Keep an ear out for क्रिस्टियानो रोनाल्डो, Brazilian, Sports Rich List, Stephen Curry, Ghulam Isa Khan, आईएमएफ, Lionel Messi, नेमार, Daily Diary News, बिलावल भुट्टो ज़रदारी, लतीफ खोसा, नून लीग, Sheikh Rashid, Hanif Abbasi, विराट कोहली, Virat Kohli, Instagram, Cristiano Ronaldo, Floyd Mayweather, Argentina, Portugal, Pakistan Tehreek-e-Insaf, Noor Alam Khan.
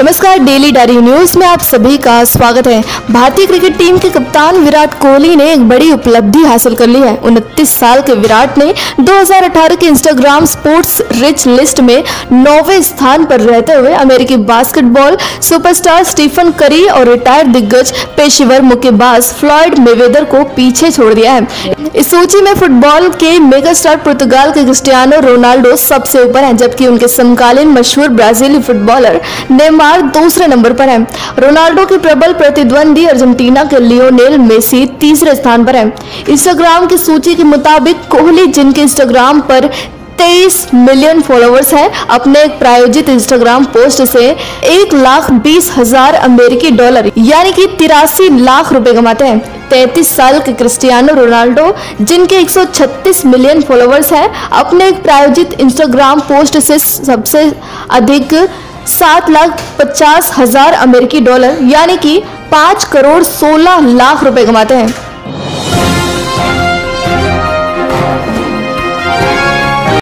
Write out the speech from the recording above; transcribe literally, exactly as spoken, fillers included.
नमस्कार, daily diary news में आप सभी का स्वागत है। भारतीय क्रिकेट टीम के कप्तान विराट कोहली ने एक बड़ी उपलब्धि हासिल कर ली है। उनतीस साल के विराट ने दो हज़ार अठारह के इंस्टाग्राम स्पोर्ट्स रिच लिस्ट में नौवें स्थान पर रहते हुए अमेरिकी बास्केटबॉल सुपरस्टार स्टीफन करी और रिटायर्ड दिग्गज पेशेवर मुक्केबाज फ्लॉयड मेवेदर को पीछे छोड़ दिया है। इस सूची में फुटबॉल के मेगा स्टार पुर्तगाल के क्रिस्टियानो रोनाल्डो सबसे ऊपर है, जबकि उनके समकालीन मशहूर ब्राजीली फुटबॉलर नेमार दूसरे नंबर पर है। रोनाल्डो के प्रबल प्रतिद्वंदी अर्जेंटीना के लियोनेल मेसी तीसरे स्थान पर है। इंस्टाग्राम की सूची के मुताबिक कोहली, जिनके इंस्टाग्राम पर तेईस मिलियन फॉलोअर्स हैं, अपने एक प्रायोजित इंस्टाग्राम पोस्ट से एक लाख बीस हजार अमेरिकी डॉलर यानी कि तिरासी लाख रुपए कमाते हैं। तैंतीस साल के क्रिस्टियानो रोनाल्डो, जिनके एक सौ छत्तीस मिलियन फॉलोअर्स हैं, अपने एक प्रायोजित इंस्टाग्राम पोस्ट से सबसे अधिक सात लाख पचास हजार अमेरिकी डॉलर यानी कि पाँच करोड़ सोलह लाख रुपए कमाते हैं।